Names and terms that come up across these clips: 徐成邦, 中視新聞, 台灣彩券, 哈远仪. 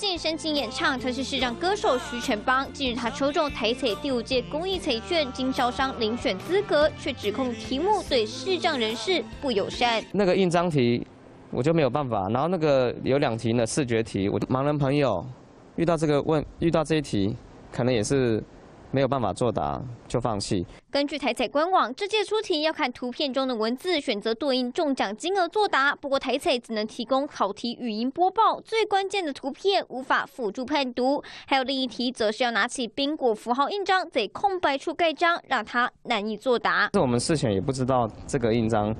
近深情演唱，他是视障歌手徐成邦。近日，他抽中台彩第5届公益彩券经销商遴选资格，却指控题目对视障人士不友善。那个印章题我就没有办法，然后那个有2题呢，视觉题，我盲人朋友遇到这一题，可能也是。 没有办法作答就放弃。根据台彩官网，这届出题要看图片中的文字，选择对应中奖金额作答。不过台彩只能提供考题语音播报，最关键的图片无法辅助判读。还有另一题，则是要拿起宾果符号印章，在空白处盖章，让它难以作答。我们事前也不知道这个印章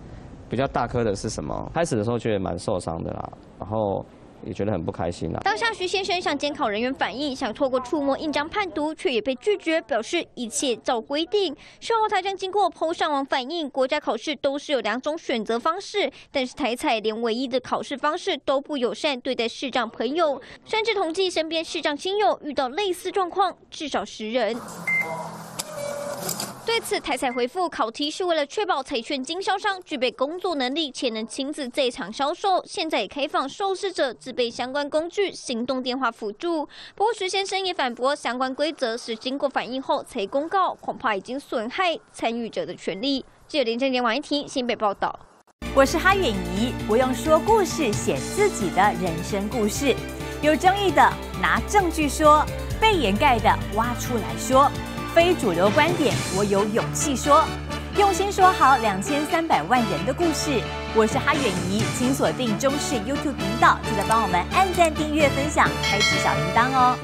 比较大颗的是什么，开始的时候觉得蛮受伤的啦，然后。 也觉得很不开心啊。当下徐先生向监考人员反映，想透过触摸印章判读，却也被拒绝，表示一切照规定。事后他将经过PO上网反映，国家考试都是有2种选择方式，但是台彩连唯一的考试方式都不友善对待视障朋友，甚至统计身边视障亲友遇到类似状况至少10人。 对此，台彩回复，考题是为了确保彩券经销商具备工作能力且能亲自在场销售。现在也开放受试者自备相关工具、行动电话辅助。不过，徐先生也反驳，相关规则是经过反映后才公告，恐怕已经损害参与者的权利。记者林正杰、王一婷新北报道。我是哈远仪，不用说故事，写自己的人生故事。有争议的拿证据说，被掩盖的挖出来说。 非主流观点，我有勇气说，用心说好2300万人的故事。我是哈远仪，请锁定中视 YouTube 频道，记得帮我们按赞、订阅、分享，开启小铃铛哦。